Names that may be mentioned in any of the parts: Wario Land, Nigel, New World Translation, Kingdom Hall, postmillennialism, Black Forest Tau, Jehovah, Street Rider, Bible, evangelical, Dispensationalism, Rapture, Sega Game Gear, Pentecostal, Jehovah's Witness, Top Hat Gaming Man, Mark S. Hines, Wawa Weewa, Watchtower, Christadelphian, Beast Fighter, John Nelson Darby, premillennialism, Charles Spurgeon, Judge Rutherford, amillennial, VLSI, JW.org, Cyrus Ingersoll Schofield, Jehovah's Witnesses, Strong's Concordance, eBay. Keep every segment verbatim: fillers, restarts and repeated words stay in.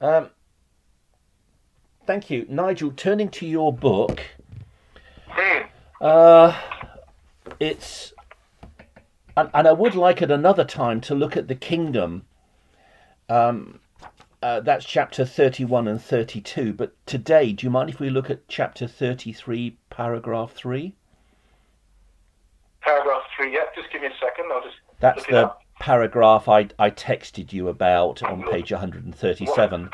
Um, thank you. Nigel, turning to your book, uh, it's, and, and I would like at another time to look at the kingdom. Um, uh, that's chapter thirty-one and thirty-two. But today, do you mind if we look at chapter thirty-three, paragraph three? Paragraph three, yeah. Just give me a second. I'll just That's the up. paragraph I, I texted you about on page one hundred thirty-seven.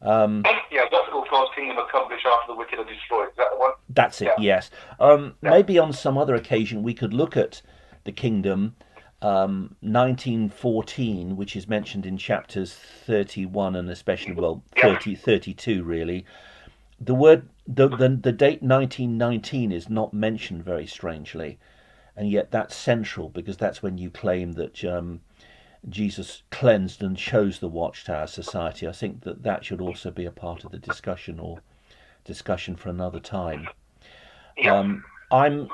Um, yeah, what will God's kingdom accomplish after the wicked are destroyed? Is that the one? That's it, yeah. yes. Um, yeah. Maybe on some other occasion we could look at the kingdom, um, nineteen fourteen, which is mentioned in chapters thirty-one and especially, well, thirty, yeah. thirty-two really. The word, the, the, the date nineteen nineteen is not mentioned very strangely. And yet that's central, because that's when you claim that um, Jesus cleansed and chose the Watchtower Society. I think that that should also be a part of the discussion, or discussion for another time. Yeah. Um, I'm,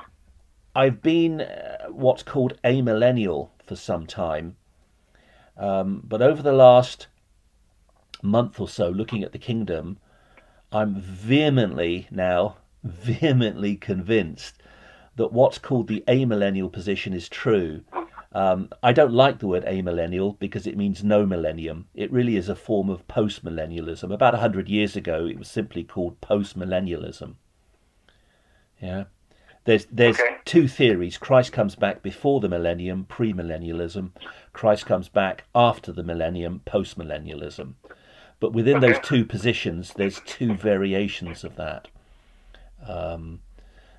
I've been what's called a millennial for some time. Um, but over the last month or so, looking at the kingdom, I'm vehemently now, vehemently convinced that what's called the amillennial position is true. Um, I don't like the word amillennial because it means no millennium. It really is a form of post-millennialism. About one hundred years ago, it was simply called post-millennialism. Yeah. There's, there's okay. two theories. Christ comes back before the millennium, pre-millennialism. Christ comes back after the millennium, post-millennialism. But within okay. those two positions, there's two variations of that. Um,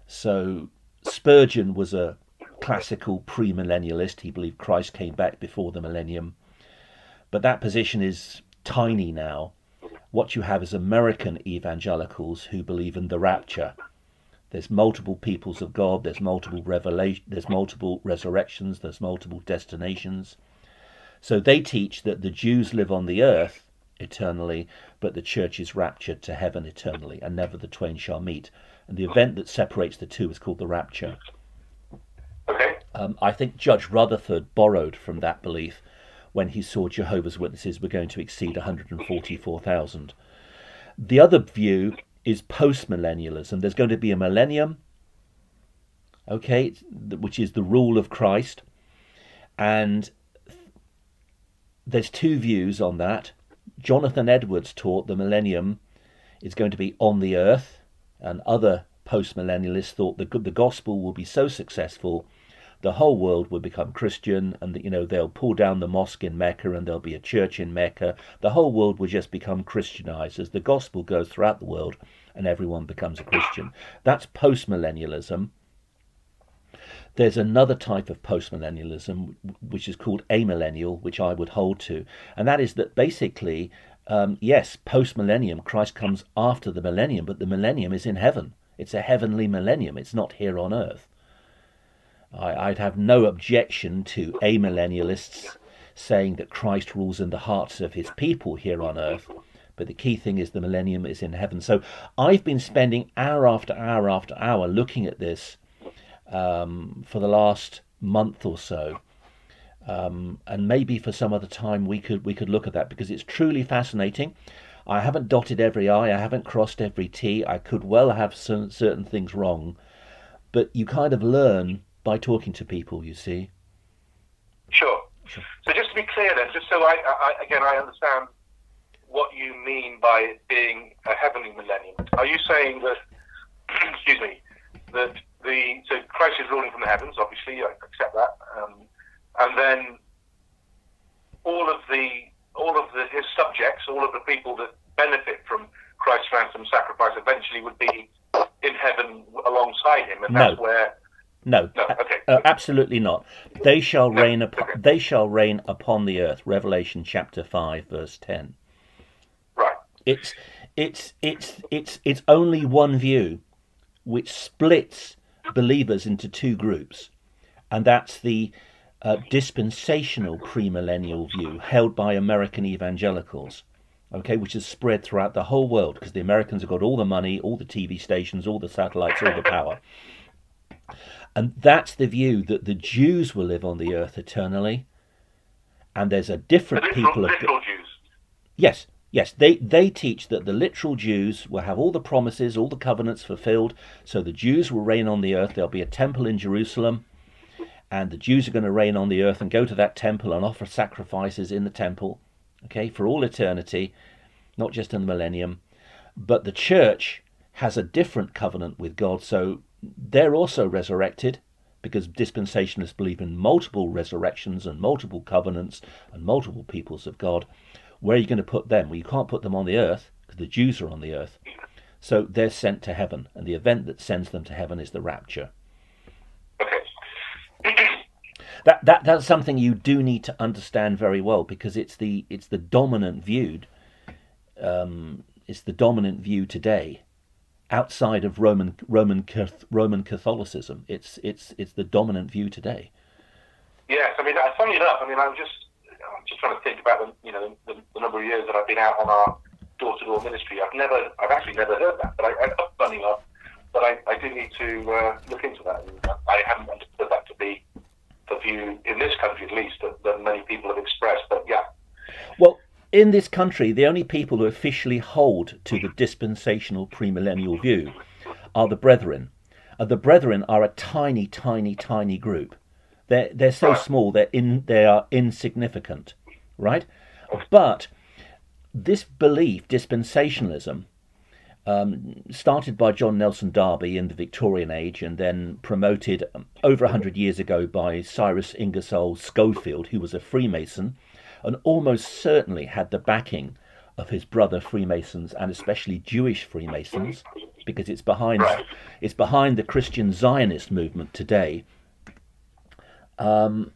so... Spurgeon was a classical premillennialist. He believed Christ came back before the millennium. But that position is tiny now. What you have is American evangelicals who believe in the rapture. There's multiple peoples of God. There's multiple revelation. There's multiple resurrections. There's multiple destinations. So they teach that the Jews live on the earth eternally, but the church is raptured to heaven eternally, and never the twain shall meet. And the event that separates the two is called the rapture. Okay. Um, I think Judge Rutherford borrowed from that belief when he saw Jehovah's Witnesses were going to exceed one hundred forty-four thousand. The other view is post-millennialism. There's going to be a millennium, okay, which is the rule of Christ. And there's two views on that. Jonathan Edwards taught the millennium is going to be on the earth, and other post-millennialists thought the the gospel will be so successful, the whole world will become Christian, and that, you know, they'll pull down the mosque in Mecca and there'll be a church in Mecca. The whole world will just become Christianized as the gospel goes throughout the world, and everyone becomes a Christian. That's post-millennialism. There's another type of post-millennialism, which is called amillennial, which I would hold to, and that is that basically, um, yes, post-millennium, Christ comes after the millennium, but the millennium is in heaven. It's a heavenly millennium. It's not here on earth. I, I'd have no objection to amillennialists saying that Christ rules in the hearts of his people here on earth, but the key thing is the millennium is in heaven. So I've been spending hour after hour after hour looking at this Um, for the last month or so, um, and maybe for some other time we could we could look at that, because it's truly fascinating. I haven't dotted every I, I haven't crossed every T. I could well have some, certain things wrong, but you kind of learn by talking to people, you see. Sure. Sure. So just to be clear then, just so I, I again I understand what you mean by it being a heavenly millennium. Are you saying that? excuse me. That. The, so Christ is ruling from the heavens, obviously, I accept that, um, and then all of the all of the, his subjects, all of the people that benefit from Christ's ransom sacrifice, eventually would be in heaven alongside him, and no. that's where. No, no, okay, uh, absolutely not. They shall no. reign. Upon, okay. They shall reign upon the earth. Revelation chapter five, verse ten. Right. It's it's it's it's it's only one view, which splits believers into two groups, and that's the uh, dispensational premillennial view held by American evangelicals, okay, which is spread throughout the whole world because the Americans have got all the money, all the T V stations, all the satellites, all the power. And that's the view that the Jews will live on the earth eternally, and there's a different people of Jews. Yes, Yes, they, they teach that the literal Jews will have all the promises, all the covenants fulfilled. So the Jews will reign on the earth. There'll be a temple in Jerusalem. And the Jews are going to reign on the earth and go to that temple and offer sacrifices in the temple, okay, for all eternity, not just in the millennium. But the church has a different covenant with God. So they're also resurrected, because dispensationalists believe in multiple resurrections and multiple covenants and multiple peoples of God. Where are you going to put them? Well, you can't put them on the earth, because the Jews are on the earth. So they're sent to heaven, and the event that sends them to heaven is the rapture. Okay. that that that's something you do need to understand very well, because it's the it's the dominant viewed, um, it's the dominant view today, outside of Roman Roman Roman Catholicism. It's it's it's the dominant view today. Yes, I mean, funny enough, I mean, I'm just. I'm just trying to think about the, you know, the, the number of years that I've been out on our door-to-door ministry. I've never, I've actually never heard that, but I, I funny enough, but I, I do need to uh, look into that. And I haven't understood that to be the view in this country, at least, that, that many people have expressed. But yeah, well, in this country, the only people who officially hold to the dispensational premillennial view are the Brethren. Uh, the Brethren are a tiny, tiny, tiny group. They're, they're so small, they're in, they are insignificant, right? But this belief, dispensationalism, um, started by John Nelson Darby in the Victorian age, and then promoted over one hundred years ago by Cyrus Ingersoll Schofield, who was a Freemason, and almost certainly had the backing of his brother Freemasons, and especially Jewish Freemasons, because it's behind, it's behind the Christian Zionist movement today. Um,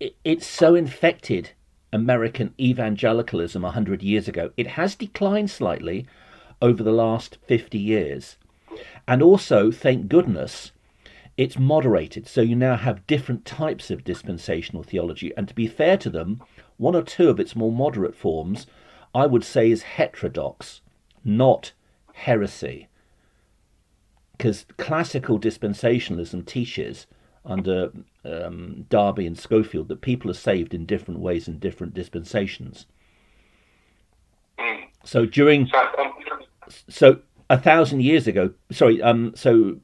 it, it's so infected American evangelicalism one hundred years ago. It has declined slightly over the last fifty years. And also, thank goodness, it's moderated. So you now have different types of dispensational theology. And to be fair to them, one or two of its more moderate forms, I would say, is heterodox, not heresy. Because classical dispensationalism teaches, under um, Darby and Schofield, that people are saved in different ways in different dispensations. Mm. So during, so a thousand years ago, sorry, um, so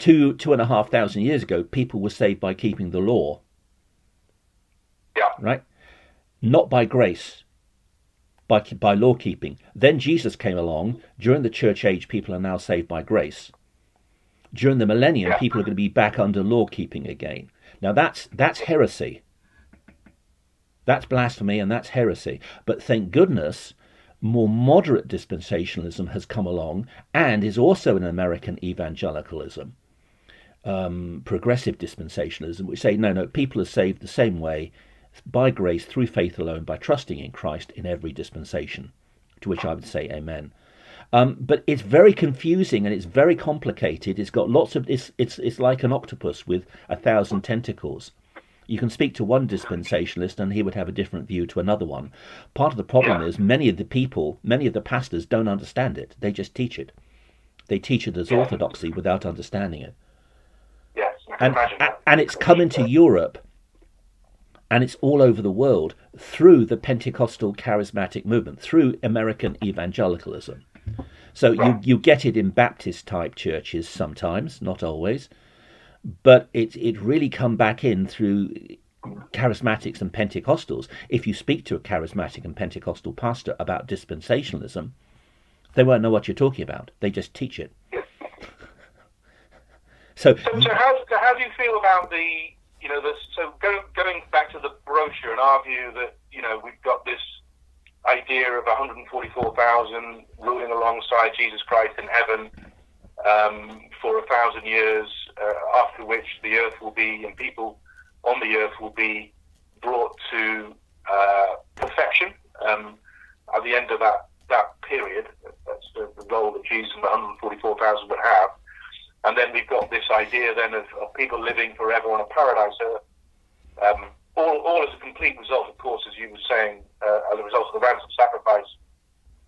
two, two and a half thousand years ago, people were saved by keeping the law. Yeah. Right? Not by grace, by, by law keeping. Then Jesus came along. During the church age, people are now saved by grace. During the millennium, yeah, people are going to be back under law-keeping again. Now, that's that's heresy. That's blasphemy, and that's heresy. But thank goodness, more moderate dispensationalism has come along, and is also in American evangelicalism, um, progressive dispensationalism, which say, no, no, people are saved the same way, by grace, through faith alone, by trusting in Christ in every dispensation, to which I would say amen. Um, but it's very confusing, and it's very complicated. It's got lots of, it's, it's it's like an octopus with a thousand tentacles. You can speak to one dispensationalist and he would have a different view to another one. Part of the problem yeah. is many of the people, many of the pastors don't understand it. They just teach it. They teach it as yeah. orthodoxy without understanding it. Yes, I can imagine that. And it's come into Europe, and it's all over the world, through the Pentecostal charismatic movement, through American evangelicalism. So you, you get it in Baptist-type churches sometimes, not always, but it, it really come back in through charismatics and Pentecostals. If you speak to a charismatic and Pentecostal pastor about dispensationalism, they won't know what you're talking about. They just teach it. so, so, so, how, so how do you feel about the, you know, the, so going, going back to the brochure and our view that, you know, we've got this idea of one hundred forty-four thousand ruling alongside Jesus Christ in heaven um, for a thousand years, uh, after which the earth will be, and people on the earth will be brought to uh, perfection um, at the end of that, that period. That's the, the role that Jesus and the one hundred forty-four thousand would have. And then we've got this idea then of, of people living forever on a paradise earth. Um, All, all as a complete result, of course, as you were saying, uh, as a result of the ransom sacrifice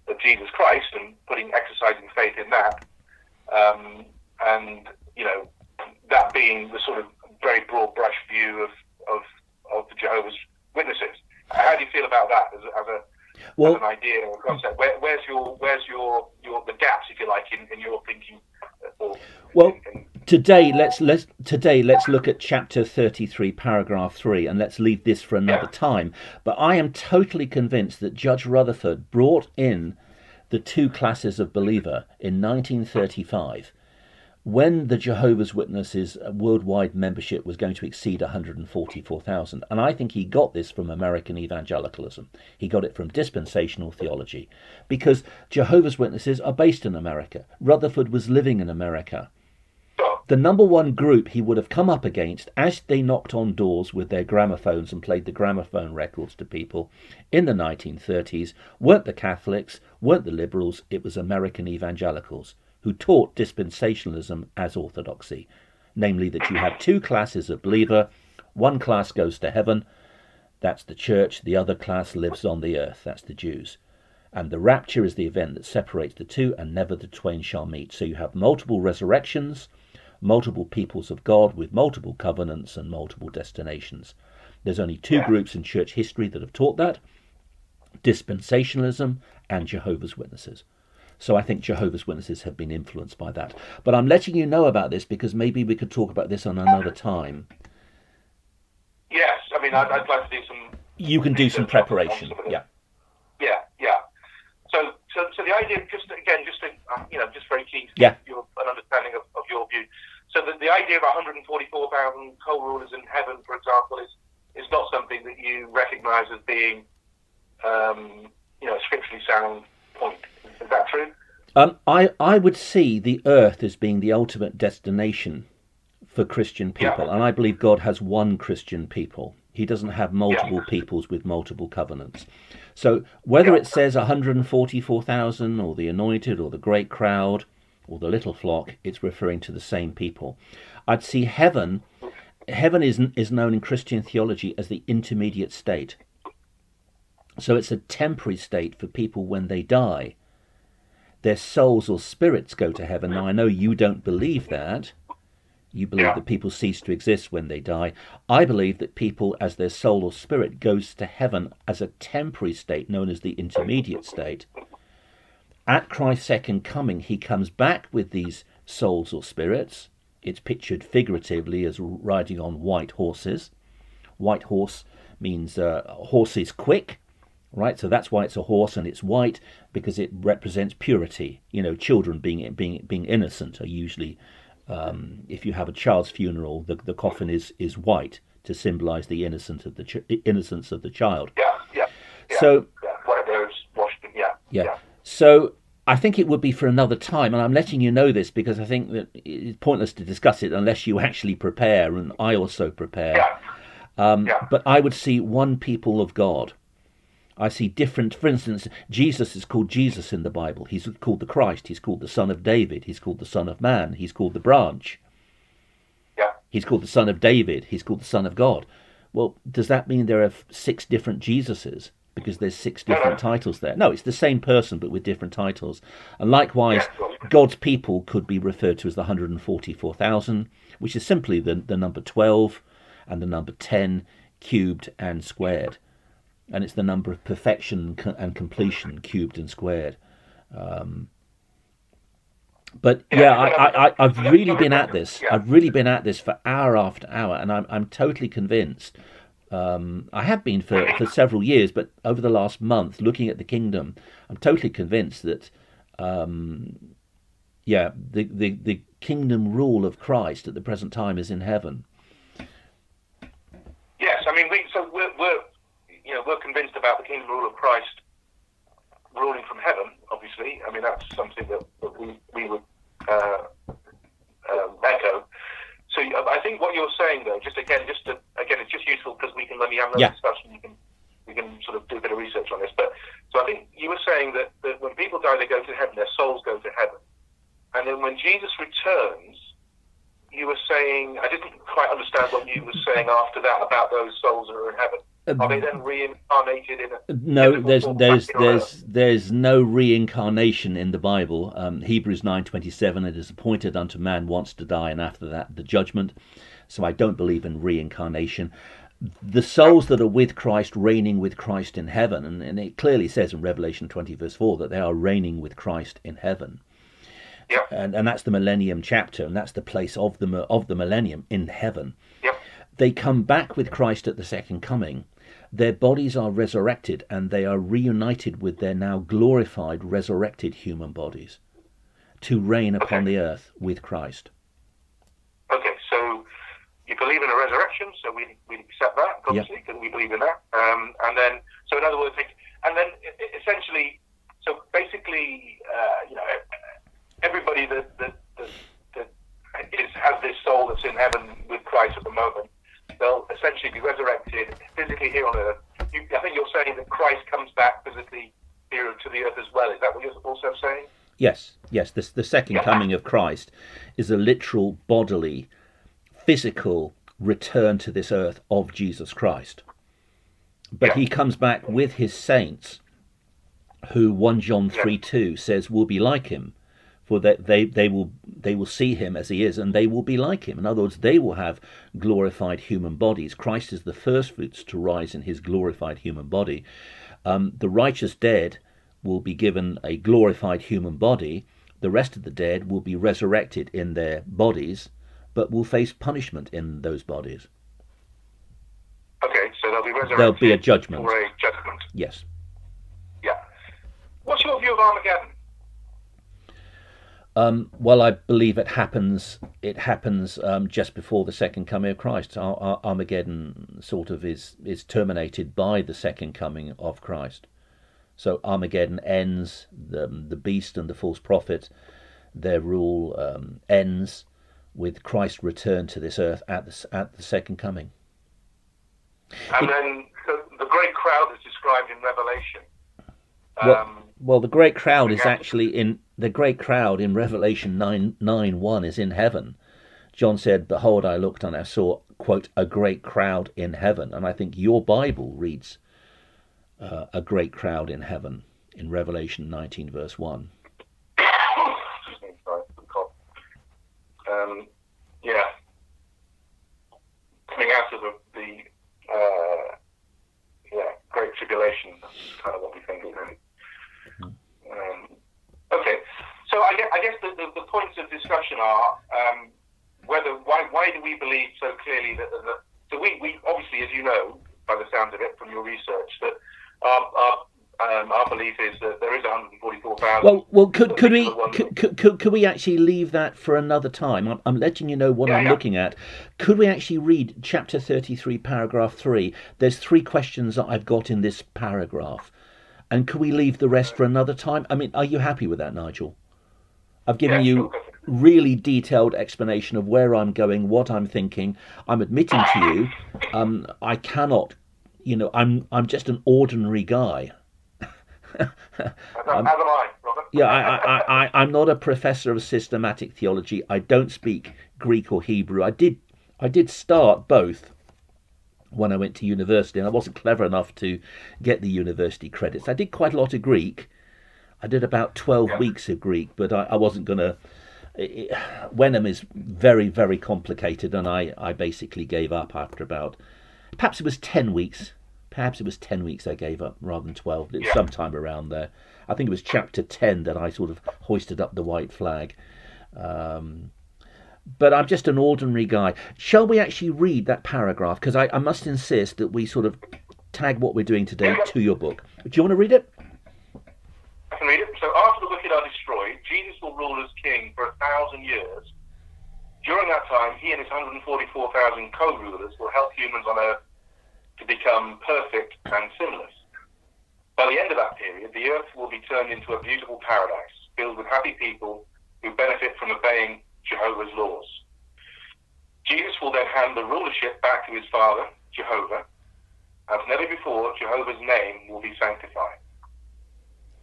of Jesus Christ, and putting, exercising faith in that, um, and you know, that being the sort of very broad brush view of of, of the Jehovah's Witnesses. How do you feel about that as a, as a well, as an idea or concept. Where, where's your where's your, your the gaps, if you like, in, in your thinking? Or, well, in, in, today let's let's today let's look at chapter thirty-three, paragraph three, and let's leave this for another yeah. time. But I am totally convinced that Judge Rutherford brought in the two classes of believer in nineteen thirty-five. When the Jehovah's Witnesses worldwide membership was going to exceed one hundred forty-four thousand. And I think he got this from American evangelicalism. He got it from dispensational theology, because Jehovah's Witnesses are based in America. Rutherford was living in America. The number one group he would have come up against, as they knocked on doors with their gramophones and played the gramophone records to people in the nineteen thirties, weren't the Catholics, weren't the liberals, it was American evangelicals, who taught dispensationalism as orthodoxy, namely that you have two classes of believer. One class goes to heaven, that's the church. The other class lives on the earth, that's the Jews. And the rapture is the event that separates the two, and never the twain shall meet. So you have multiple resurrections, multiple peoples of God with multiple covenants and multiple destinations. There's only two yeah. groups in church history that have taught that, dispensationalism and Jehovah's Witnesses. So I think Jehovah's Witnesses have been influenced by that. But I'm letting you know about this because maybe we could talk about this on another time. Yes, I mean, I'd, I'd like to do some... You can do some preparation, yeah. Yeah, yeah. So so, so the idea, just again, just to, you know, just very keen to yeah. get your, an understanding of, of your view. So the, the idea of one hundred forty-four thousand co-rulers in heaven, for example, is, is not something that you recognise as being, um, you know, a scripturally sound point. Is that true? Um, I, I would see the earth as being the ultimate destination for Christian people. Yeah. And I believe God has one Christian people. He doesn't have multiple yeah. peoples with multiple covenants. So whether yeah. it says one hundred forty-four thousand or the anointed or the great crowd or the little flock, it's referring to the same people. I'd see heaven. Heaven is, is known in Christian theology as the intermediate state. So it's a temporary state for people when they die. Their souls or spirits go to heaven. Now, I know you don't believe that. You believe yeah. that people cease to exist when they die. I believe that people, as their soul or spirit, goes to heaven as a temporary state known as the intermediate state. At Christ's second coming, he comes back with these souls or spirits. It's pictured figuratively as riding on white horses. White horse means uh, horse is quick. Right, so that's why it's a horse and it's white, because it represents purity. You know, children being being being innocent are usually, um, if you have a child's funeral, the, the coffin is, is white to symbolise the innocent of the ch- innocence of the child. Yeah, yeah. yeah so yeah, whatever is washed. Yeah, yeah, yeah. So I think it would be for another time, and I'm letting you know this because I think that it's pointless to discuss it unless you actually prepare, and I also prepare. Yeah. Um, yeah. But I would see one people of God. I see different, for instance, Jesus is called Jesus in the Bible. He's called the Christ. He's called the Son of David. He's called the Son of Man. He's called the branch. Yeah. He's called the Son of David. He's called the Son of God. Well, does that mean there are six different Jesuses? Because there's six different no, no. titles there. No, it's the same person, but with different titles. And likewise, yeah. God's people could be referred to as the one hundred forty-four thousand, which is simply the, the number twelve and the number ten cubed and squared. And it's the number of perfection and completion cubed and squared. Um, but yeah, I, I, I've really been at this. I've really been at this for hour after hour, and I'm I'm totally convinced. Um, I have been for, for several years, but over the last month, looking at the kingdom, I'm totally convinced that, um, yeah, the, the, the kingdom rule of Christ at the present time is in heaven. Yes, I mean, we, so we're... we're... You know, we're convinced about the kingdom rule of Christ ruling from heaven, obviously. I mean, that's something that, that we, we would uh, uh, echo. So I think what you're saying, though, just again, just to, again, it's just useful because we can, when we have another yeah. discussion, we can, we can sort of do a bit of research on this. But so I think you were saying that, that when people die, they go to heaven, their souls go to heaven. And then when Jesus returns, you were saying, I didn't quite understand what you were saying after that about those souls that are in heaven. Are they then reincarnated in a... No, there's there's there's there's no reincarnation in the Bible. Um, Hebrews nine twenty-seven, it is appointed unto man once to die, and after that the judgment. So I don't believe in reincarnation. the souls that are with Christ, reigning with Christ in heaven. And, and it clearly says in Revelation twenty, verse four, that they are reigning with Christ in heaven. Yep. And, and that's the millennium chapter, and that's the place of the, of the millennium, in heaven. Yep. They come back with Christ at the second coming. Their bodies are resurrected, and they are reunited with their now glorified, resurrected human bodies to reign okay. upon the earth with Christ. Okay, so you believe in a resurrection, so we, we accept that, obviously, because yep. we believe in that. Um, and then, so in other words, and then essentially, so basically, uh, you know, everybody that, that, that, that is, has this soul that's in heaven with Christ at the moment, they'll essentially be resurrected physically here on earth. You, I think you're saying that Christ comes back physically here to the earth as well. Is that what you're also saying? Yes, yes. This, the second yeah. coming of Christ is a literal, bodily, physical return to this earth of Jesus Christ. But yeah. he comes back with his saints, who First John three two yeah. says will be like him. For that they, they will they will see him as he is, and they will be like him. In other words, they will have glorified human bodies. Christ is the first fruits to rise in his glorified human body. Um, the righteous dead will be given a glorified human body. The rest of the dead will be resurrected in their bodies, but will face punishment in those bodies. Okay, so they'll be resurrected. There'll be a judgment. Or a judgment. Yes. Yeah. What's your view of Armageddon? Um, well, I believe it happens. It happens um, just before the second coming of Christ. Ar- Ar- Armageddon sort of is is terminated by the second coming of Christ. So Armageddon ends. The the beast and the false prophet, their rule um, ends with Christ's return to this earth at the at the second coming. And it, then the, the great crowd is described in Revelation. Um, well, well, the great crowd is actually in. The great crowd in Revelation nine, nine, one is in heaven. John said, "Behold, I looked and I saw," quote, "a great crowd in heaven." And I think your Bible reads uh, a great crowd in heaven in Revelation nineteen, verse one. um, yeah. Coming out of the, the uh, yeah, great tribulation, that's kind of what we think of it. Um Okay, so I guess, I guess the, the, the points of discussion are um, whether why why do we believe so clearly that, that, that so we, we obviously, as you know, by the sound of it from your research, that our our, um, our belief is that there is one hundred forty-four thousand. Well, well, could could we could, could could could we actually leave that for another time? I'm, I'm letting you know what yeah, I'm yeah. looking at. Could we actually read chapter thirty-three, paragraph three? There's three questions that I've got in this paragraph. And can we leave the rest for another time? I mean, are you happy with that, Nigel? I've given yeah, you really detailed explanation of where I'm going, what I'm thinking. I'm admitting to you, um, I cannot, you know, I'm I'm just an ordinary guy. I'm, yeah, I, I, I, I'm not a professor of systematic theology. I don't speak Greek or Hebrew. I did, I did start both when I went to university, and I wasn't clever enough to get the university credits. I did quite a lot of Greek. I did about twelve yeah. weeks of Greek, but I, I wasn't going to... Wenham is very, very complicated, and I, I basically gave up after about... Perhaps it was ten weeks. Perhaps it was ten weeks I gave up rather than twelve. It's yeah. sometime around there. I think it was chapter ten that I sort of hoisted up the white flag. Um... But I'm just an ordinary guy. Shall we actually read that paragraph? Because I, I must insist that we sort of tag what we're doing today to your book. Do you want to read it? I can read it. So after the wicked are destroyed, Jesus will rule as king for a thousand years. During that time, he and his one hundred forty-four thousand co-rulers will help humans on earth to become perfect and sinless. By the end of that period, the earth will be turned into a beautiful paradise filled with happy people who benefit from obeying Jehovah's laws. Jesus will then hand the rulership back to his father, Jehovah. As never before, Jehovah's name will be sanctified.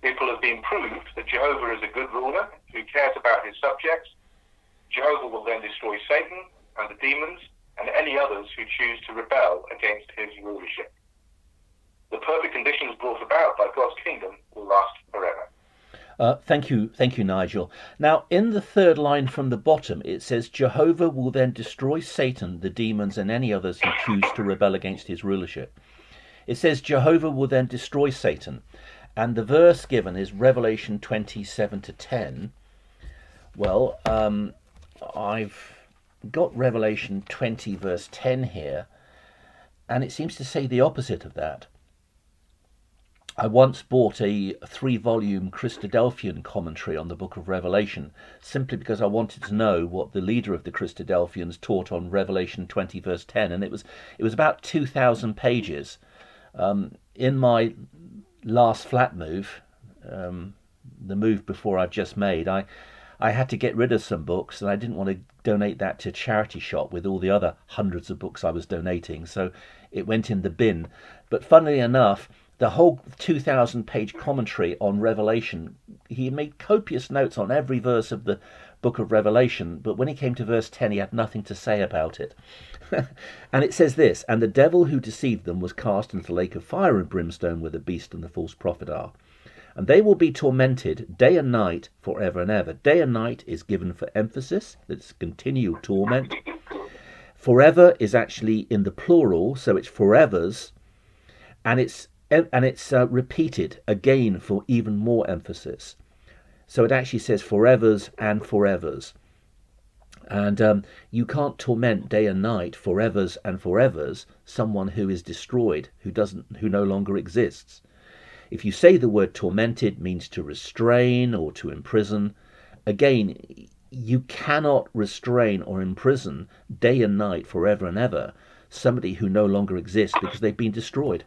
It will have been proved that Jehovah is a good ruler who cares about his subjects. Jehovah will then destroy Satan and the demons and any others who choose to rebel against his rulership. The perfect conditions brought about by God's kingdom will last forever. Uh, thank you, thank you, Nigel. Now, in the third line from the bottom, it says, Jehovah will then destroy Satan, the demons, and any others who choose to rebel against his rulership. It says, Jehovah will then destroy Satan. And the verse given is Revelation twenty-seven to ten. Well, um, I've got Revelation twenty, verse ten here, and it seems to say the opposite of that. I once bought a three-volume Christadelphian commentary on the book of Revelation simply because I wanted to know what the leader of the Christadelphians taught on Revelation twenty verse ten, and it was it was about two thousand pages. Um, in my last flat move, um, the move before I've just made, I, I had to get rid of some books, and I didn't want to donate that to a charity shop with all the other hundreds of books I was donating, so it went in the bin. But funnily enough, the whole two thousand page commentary on Revelation, he made copious notes on every verse of the book of Revelation, but when he came to verse ten, he had nothing to say about it. And it says this, and the devil who deceived them was cast into the lake of fire and brimstone where the beast and the false prophet are. And they will be tormented day and night forever and ever. Day and night is given for emphasis, that's continual torment. Forever is actually in the plural, so it's forevers, and it's And it's uh, repeated again for even more emphasis. So it actually says forevers and forevers. And um, you can't torment day and night, forevers and forevers, someone who is destroyed, who doesn't, who no longer exists. If you say the word tormented means to restrain or to imprison, again, you cannot restrain or imprison day and night, forever and ever, somebody who no longer exists because they've been destroyed.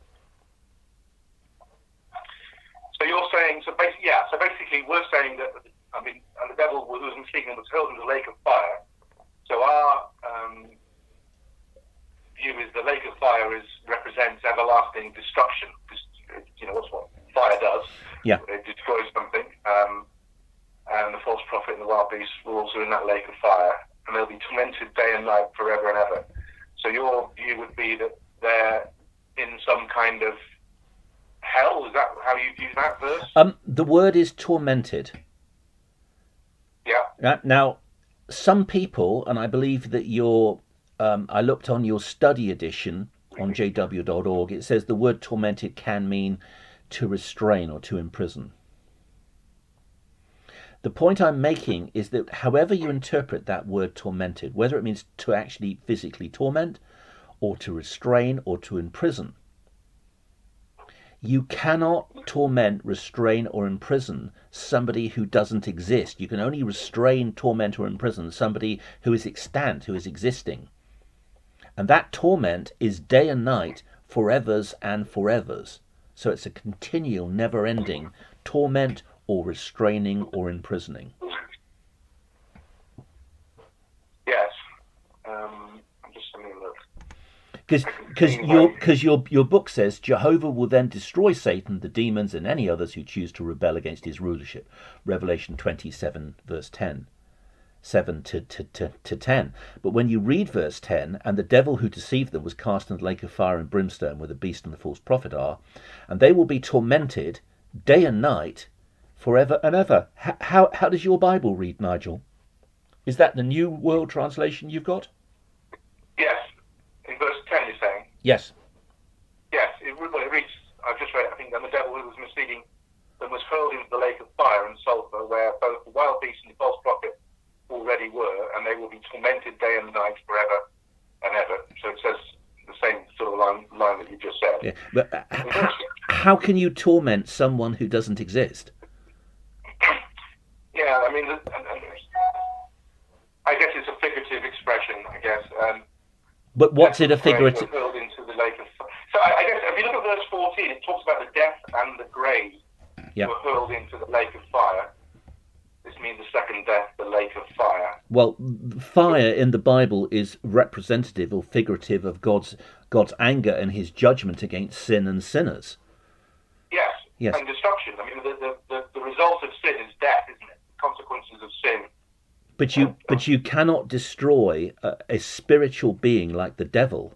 So basically, yeah. So basically, we're saying that I mean, the devil who was speaking was hurled into the lake of fire. So our um, view is the lake of fire is represents everlasting destruction. You know, that's what fire does. Yeah, it destroys something. Um, and the false prophet and the wild beast were also in that lake of fire, and they'll be tormented day and night forever and ever. So your view would be that they're in some kind of hell? Is that how you use that verse? Um, the word is tormented. Yeah. Now, some people, and I believe that your, um, I looked on your study edition on J W dot org, it says the word tormented can mean to restrain or to imprison. The point I'm making is that however you interpret that word tormented, whether it means to actually physically torment or to restrain or to imprison, you cannot torment, restrain, or imprison somebody who doesn't exist. You can only restrain, torment, or imprison somebody who is extant, who is existing. And that torment is day and night, forevers and forevers. So it's a continual, never-ending torment or restraining or imprisoning. Yes. Um, I'm just having a look. Because your, your, your book says, Jehovah will then destroy Satan, the demons, and any others who choose to rebel against his rulership. Revelation twenty-seven, verse ten. seven to ten. But when you read verse ten, and the devil who deceived them was cast into the lake of fire and brimstone, where the beast and the false prophet are, and they will be tormented day and night, forever and ever. How, how, how does your Bible read, Nigel? Is that the New World Translation you've got? Yes. Yes. Yes, it, well, it reads, I've just read it, I think, and the devil who was misleading them was hurled into the lake of fire and sulphur, where both the wild beast and the false prophet already were, and they will be tormented day and night forever and ever. So it says the same sort of line, line that you just said. Yeah, but uh, how, how can you torment someone who doesn't exist? Yeah, I mean, I guess it's a figurative expression, I guess. Um, But what's it a figure? Into the lake of fire. So I guess if you look at verse fourteen, it talks about the death and the grave yep. were hurled into the lake of fire. This means the second death, the lake of fire. Well, fire in the Bible is representative or figurative of God's God's anger and His judgment against sin and sinners. Yes. Yes. And destruction. I mean, the the, the the result of sin is death, isn't it? The consequences of sin. But you, but you cannot destroy a, a spiritual being like the devil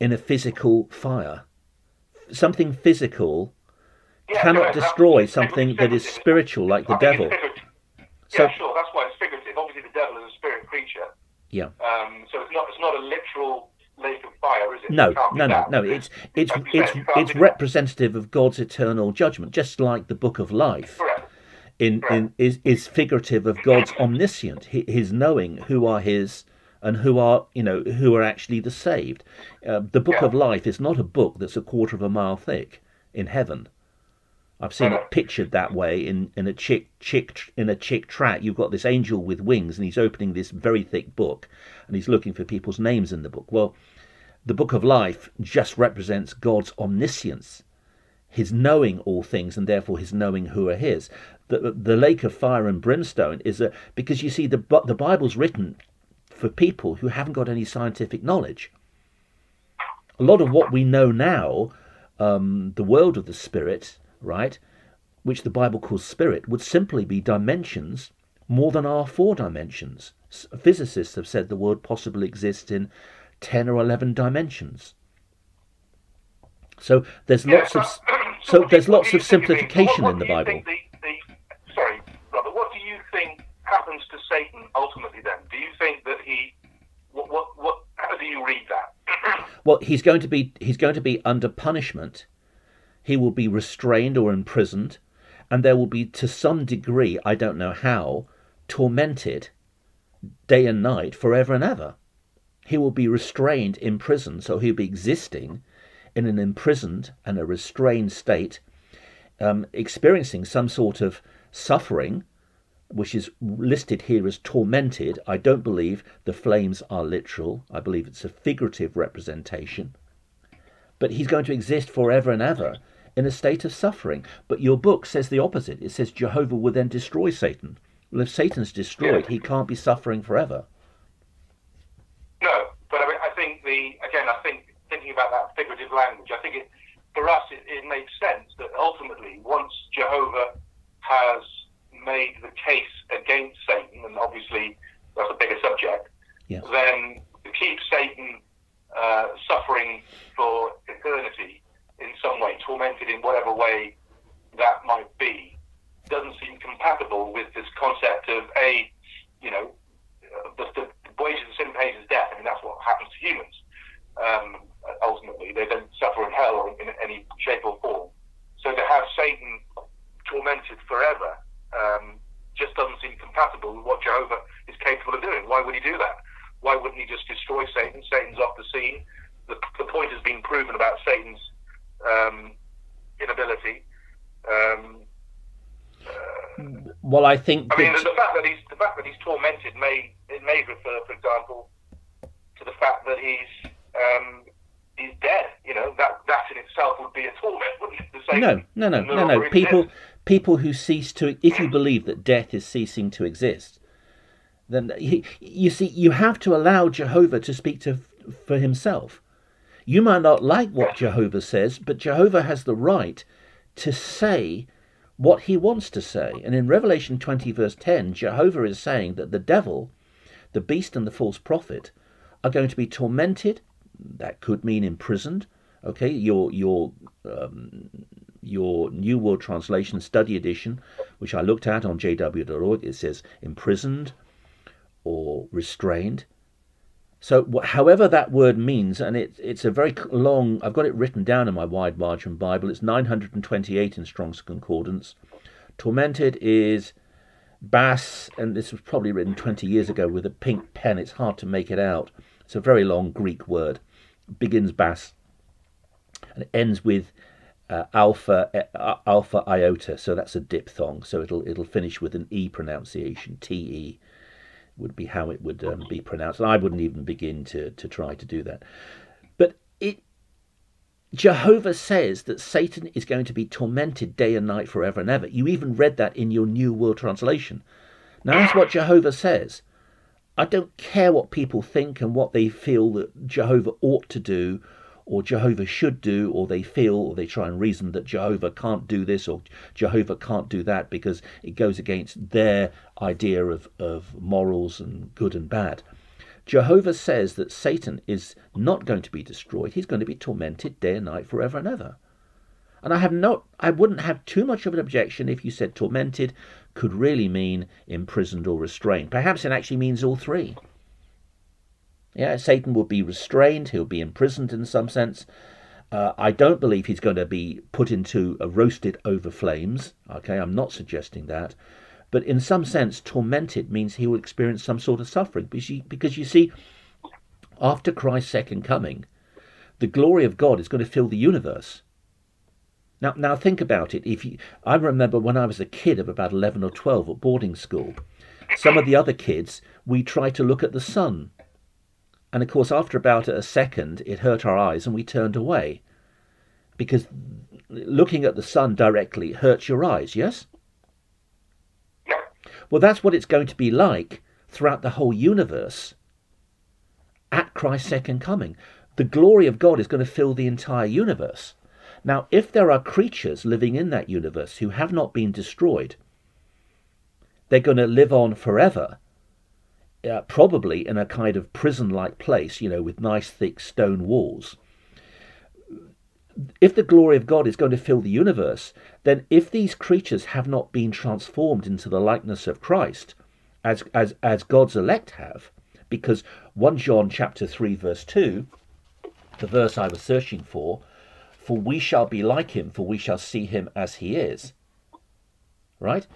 in a physical fire. Something physical yeah, cannot yeah, destroy something that is spiritual, like the I devil. So, yeah, sure, that's why it's figurative. Obviously, the devil is a spirit creature. Yeah. Um, so it's not it's not a literal lake of fire, is it? No, it no, no, no. It's it's it's it's, it's, it's representative of God's eternal judgment, just like the Book of Life. Correct. In, in is is figurative of God's omniscient, his knowing who are his and who are you know who are actually the saved. Uh, the Book yeah. of Life is not a book that's a quarter of a mile thick in heaven. I've seen it pictured that way in in a chick chick in a chick tract. You've got this angel with wings, and he's opening this very thick book, and he's looking for people's names in the book. Well, the Book of Life just represents God's omniscience, his knowing all things, and therefore his knowing who are his. The, the lake of fire and brimstone is a, because you see, the the Bible's written for people who haven't got any scientific knowledge. A lot of what we know now, um, the world of the spirit, right, which the Bible calls spirit, would simply be dimensions more than our four dimensions. Physicists have said the world possibly exists in ten or eleven dimensions. So there's yeah, lots of so there's lots of simplification in the Bible. Sorry, brother. What do you think happens to Satan ultimately? Then, do you think that he? What? What? What? How do you read that? Well, he's going to be he's going to be under punishment. He will be restrained or imprisoned, and there will be, to some degree, I don't know how, tormented day and night forever and ever. He will be restrained, imprisoned, so he'll be existing in an imprisoned and a restrained state, um, experiencing some sort of suffering, which is listed here as tormented. I don't believe the flames are literal. I believe it's a figurative representation. But he's going to exist forever and ever in a state of suffering. But your book says the opposite. It says Jehovah will then destroy Satan. Well, if Satan's destroyed, yeah. he can't be suffering forever. No, but I, mean, I think the again, I think thinking about that figurative language, I think it, for us it, it makes sense that ultimately, once Jehovah has made the case against Satan, and obviously that's a bigger subject, yeah. then to keep Satan uh, suffering for eternity in some way, tormented in whatever way that might be, doesn't seem compatible with this concept of a, you know, the, the wages of sin pays is death. I mean, that's what happens to humans. Um, ultimately, they don't suffer in hell or in any shape or form. So to have Satan tormented forever um, just doesn't seem compatible with what Jehovah is capable of doing. Why would he do that? Why wouldn't he just destroy Satan? Satan's off the scene. The, the point has been proven about Satan's um, inability. Um, uh, well, I think. I mean, the, the fact that he's the fact that he's tormented may it may refer, for example, to the fact that he's um, he's dead. You know, that that in itself would be a torment, wouldn't it? The no, no, no, no, no. People death. people who cease to, if you believe that death is ceasing to exist, then he, you see, you have to allow Jehovah to speak to for himself. You might not like what Jehovah says, but Jehovah has the right to say what he wants to say. And in Revelation twenty, verse ten, Jehovah is saying that the devil, the beast and the false prophet are going to be tormented. That could mean imprisoned. Okay, your your um, your New World Translation study edition, which I looked at on J W dot org, it says imprisoned or restrained. So however that word means, and it, it's a very long, I've got it written down in my wide margin Bible, it's nine hundred twenty-eight in Strong's Concordance. Tormented is bas, and this was probably written twenty years ago with a pink pen, it's hard to make it out. It's a very long Greek word. It begins bas, and it ends with uh, alpha, uh, alpha iota, so that's a diphthong, so it'll, it'll finish with an E pronunciation, T E. Would be how it would um, be pronounced, and I wouldn't even begin to to try to do that. But it, Jehovah says that Satan is going to be tormented day and night forever and ever. You even read that in your New World Translation. Now that's what Jehovah says. I don't care what people think and what they feel that Jehovah ought to do, or Jehovah should do, or they feel, or they try and reason that Jehovah can't do this or Jehovah can't do that because it goes against their idea of, of morals and good and bad. Jehovah says that Satan is not going to be destroyed. He's going to be tormented day and night forever and ever. And I have not, I wouldn't have too much of an objection if you said tormented could really mean imprisoned or restrained. Perhaps it actually means all three. Yeah, Satan will be restrained, he'll be imprisoned in some sense. Uh, I don't believe he's going to be put into a roasted over flames. Okay, I'm not suggesting that. But in some sense, tormented means he will experience some sort of suffering. Because you, because you see, after Christ's second coming, the glory of God is going to fill the universe. Now, now think about it. If you, I remember when I was a kid of about eleven or twelve at boarding school, some of the other kids, we tried to look at the sun. And of course, after about a second, it hurt our eyes and we turned away. Because looking at the sun directly hurts your eyes, yes? Well, that's what it's going to be like throughout the whole universe at Christ's second coming. The glory of God is going to fill the entire universe. Now, if there are creatures living in that universe who have not been destroyed, they're going to live on forever, uh, probably in a kind of prison-like place, you know, with nice thick stone walls. If the glory of God is going to fill the universe, then if these creatures have not been transformed into the likeness of Christ, as as as God's elect have, because First John chapter three verse two, the verse I was searching for, for we shall be like him, for we shall see him as he is. Right?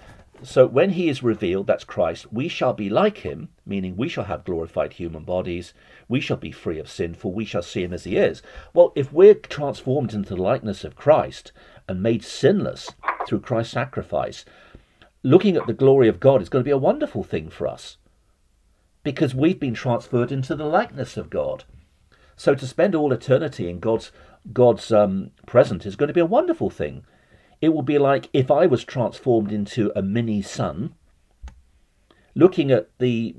So when he is revealed, that's Christ, we shall be like him, meaning we shall have glorified human bodies. We shall be free of sin, for we shall see him as he is. Well, if we're transformed into the likeness of Christ and made sinless through Christ's sacrifice, looking at the glory of God is going to be a wonderful thing for us, because we've been transferred into the likeness of God. So to spend all eternity in God's God's um, present is going to be a wonderful thing. It will be like if I was transformed into a mini sun, looking at the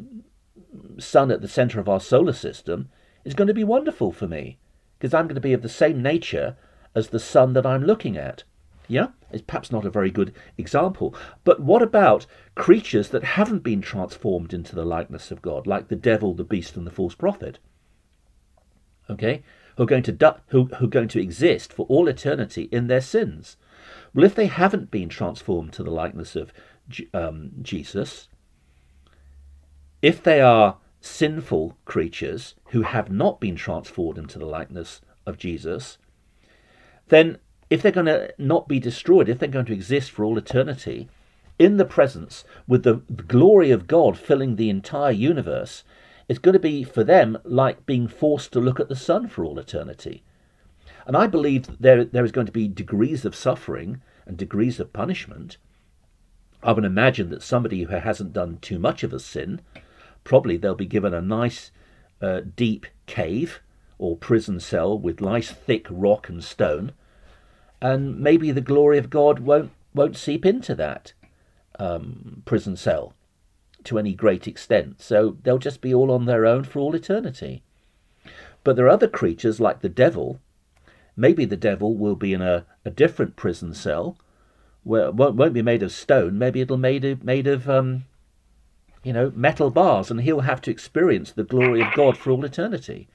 sun at the center of our solar system is going to be wonderful for me, because I'm going to be of the same nature as the sun that I'm looking at. Yeah, it's perhaps not a very good example. But what about creatures that haven't been transformed into the likeness of God, like the devil, the beast, and the false prophet? Okay? Who are going to du- who, who are going to exist for all eternity in their sins. Well, if they haven't been transformed to the likeness of um, Jesus, if they are sinful creatures who have not been transformed into the likeness of Jesus, then if they're going to not be destroyed, if they're going to exist for all eternity in the presence with the glory of God filling the entire universe, it's going to be for them like being forced to look at the sun for all eternity. And I believe that there, there is going to be degrees of suffering and degrees of punishment. I would imagine that somebody who hasn't done too much of a sin, probably they'll be given a nice uh, deep cave or prison cell with nice thick rock and stone. And maybe the glory of God won't, won't seep into that um, prison cell to any great extent, so they'll just be all on their own for all eternity. But there are other creatures like the devil. Maybe the devil will be in a, a different prison cell where it won't, won't be made of stone. Maybe it'll made of, made of um, you know, metal bars, and he'll have to experience the glory of God for all eternity,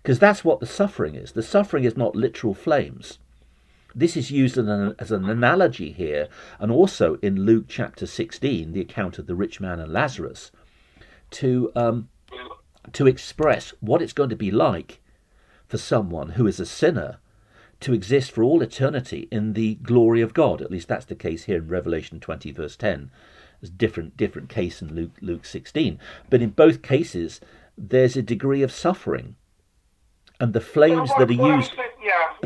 because that's what the suffering is. The suffering is not literal flames. This is used as an, as an analogy here, and also in Luke chapter sixteen, the account of the rich man and Lazarus, to um, to express what it's going to be like for someone who is a sinner to exist for all eternity in the glory of God. At least that's the case here in Revelation twenty verse ten. It's a different, different case in Luke, Luke sixteen. But in both cases, there's a degree of suffering. And the flames that are used...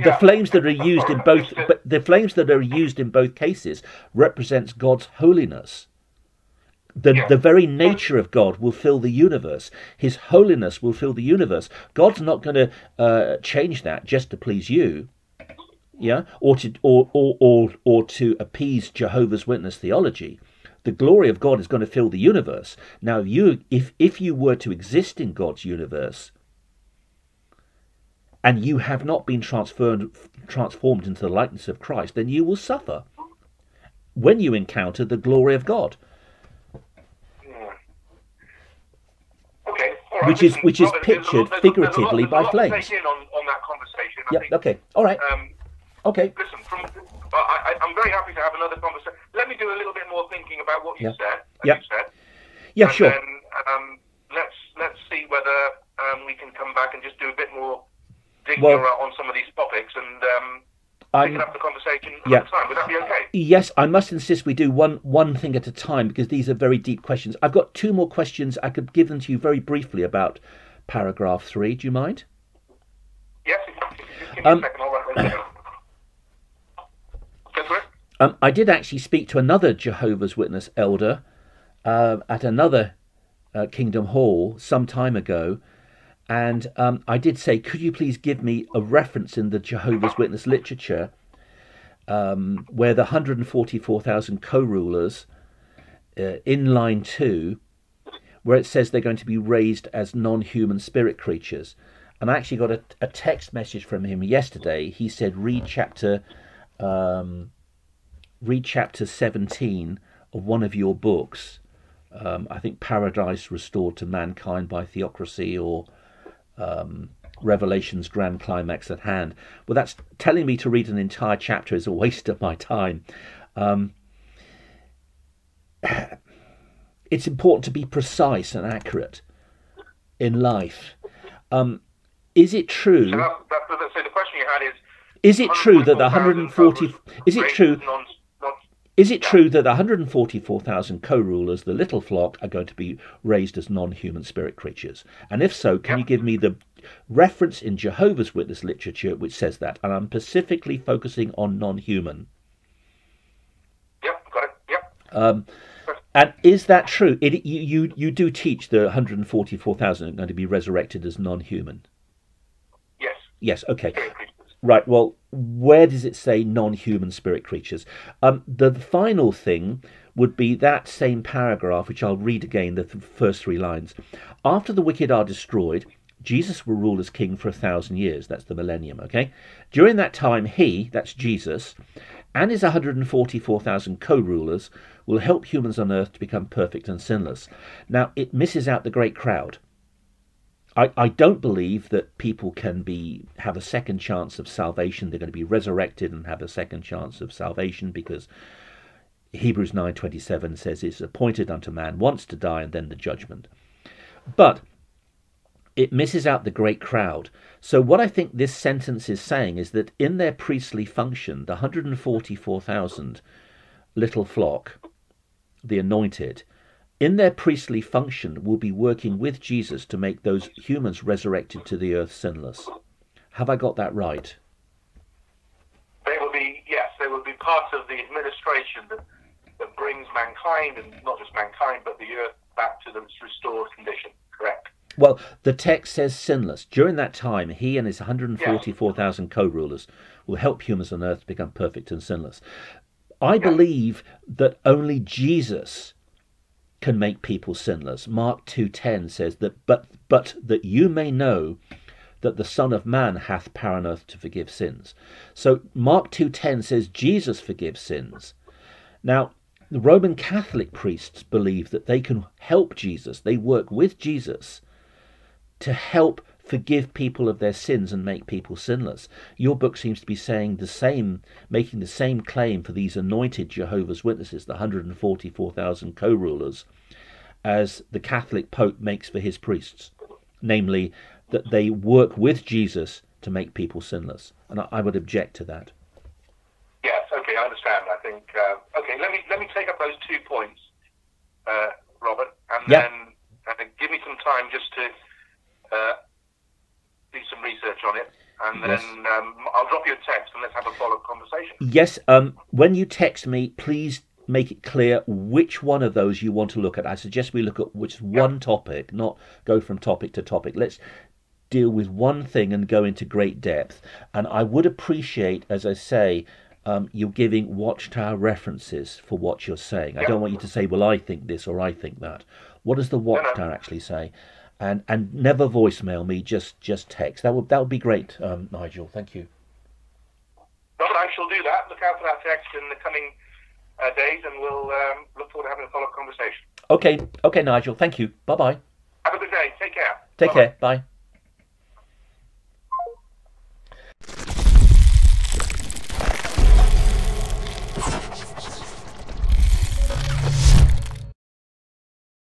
The flames that are used in both, but the flames that are used in both cases represents God's holiness. The, yeah. the very nature of God will fill the universe. His holiness will fill the universe. God's not going to uh, change that just to please you, yeah, or to or, or or or to appease Jehovah's Witness theology. The glory of God is going to fill the universe. Now, you, if if you were to exist in God's universe, and you have not been transferred, transformed into the likeness of Christ, then you will suffer when you encounter the glory of God. Yeah. Okay. All right. Which is which is pictured figuratively by flames. There's a lot to take in on, on that conversation. I yeah. Think. Okay. All right. Um, okay. Listen, from Well, I, I'm very happy to have another conversation. Let me do a little bit more thinking about what you yeah. said. Yeah. You said. Yeah, and sure. Then, um, let's let's see whether um, we can come back and just do a bit more digging well, on some of these topics and um, picking up the conversation yeah. at the time. Would that be okay? Yes, I must insist we do one one thing at a time, because these are very deep questions. I've got two more questions. I could give them to you very briefly about paragraph three. Do you mind? Yes. Give me um, a second. I'll write right down. Um, I did actually speak to another Jehovah's Witness elder uh, at another uh, Kingdom Hall some time ago, and um, I did say, could you please give me a reference in the Jehovah's Witness literature um, where the one hundred forty-four thousand co-rulers uh, in line two, where it says they're going to be raised as non-human spirit creatures. And I actually got a, a text message from him yesterday. He said, read chapter... Um, read chapter seventeen of one of your books, um, I think Paradise Restored to Mankind by Theocracy, or um, Revelation's Grand Climax at Hand. Well, that's telling me to read an entire chapter is a waste of my time. Um, it's important to be precise and accurate in life. Um, is it true... So, that, that, so the question you had is, is it true that the one hundred forty... Is it true... Is it true that one hundred forty-four thousand co-rulers, the little flock, are going to be raised as non-human spirit creatures? And if so, can yeah. you give me the reference in Jehovah's Witness literature which says that? And I'm specifically focusing on non-human. Yep, yeah, got it, yep. Yeah. Um, and is that true? It, you, you, you do teach the one hundred forty-four thousand are going to be resurrected as non-human? Yes. Yes, okay. Right, well, where does it say non-human spirit creatures? Um, the final thing would be that same paragraph, which I'll read again, the th- first three lines. After the wicked are destroyed, Jesus will rule as king for a thousand years. That's the millennium, okay? During that time, he, that's Jesus, and his one hundred forty-four thousand co-rulers will help humans on earth to become perfect and sinless. Now, it misses out the great crowd. I, I don't believe that people can be have a second chance of salvation. They're going to be resurrected and have a second chance of salvation, because Hebrews nine twenty-seven says it's appointed unto man once to die and then the judgment. But it misses out the great crowd. So what I think this sentence is saying is that in their priestly function, the one hundred forty-four thousand little flock, the anointed, in their priestly function, will be working with Jesus to make those humans resurrected to the earth sinless. Have I got that right? They will be, yes, they will be part of the administration that, that brings mankind, and not just mankind, but the earth back to its restored condition, correct? Well, the text says sinless. During that time, he and his one hundred forty-four thousand yes. co-rulers will help humans on earth become perfect and sinless. I yes. believe that only Jesus can make people sinless. Mark two ten says that, but but that you may know that the Son of Man hath power on earth to forgive sins. So Mark two ten says Jesus forgives sins. Now, the Roman Catholic priests believe that they can help Jesus. They work with Jesus to help forgive people of their sins and make people sinless. Your book seems to be saying the same, making the same claim for these anointed Jehovah's Witnesses, the one hundred forty-four thousand co-rulers, as the Catholic Pope makes for his priests, namely that they work with Jesus to make people sinless. And I, I would object to that. Yes, okay, I understand. I think uh, okay. Let me let me take up those two points, uh, Robert, and yep. then uh, give me some time just to. Uh, some research on it, and then yes. um, I'll drop you a text and let's have a follow-up conversation. Yes, um, when you text me, please make it clear which one of those you want to look at. I suggest we look at which yeah. one topic, not go from topic to topic. Let's deal with one thing and go into great depth. And I would appreciate, as I say, um, you giving Watchtower references for what you're saying. Yeah. I don't want you to say, well, I think this or I think that. What does the Watchtower no, no. actually say? And and never voicemail me, just just text. That would that would be great, um, Nigel. Thank you. Robert, I shall do that. Look out for that text in the coming uh, days, and we'll um, look forward to having a follow-up conversation. Okay, okay, Nigel. Thank you. Bye bye. Have a good day. Take care. Take Bye-bye. care. Bye.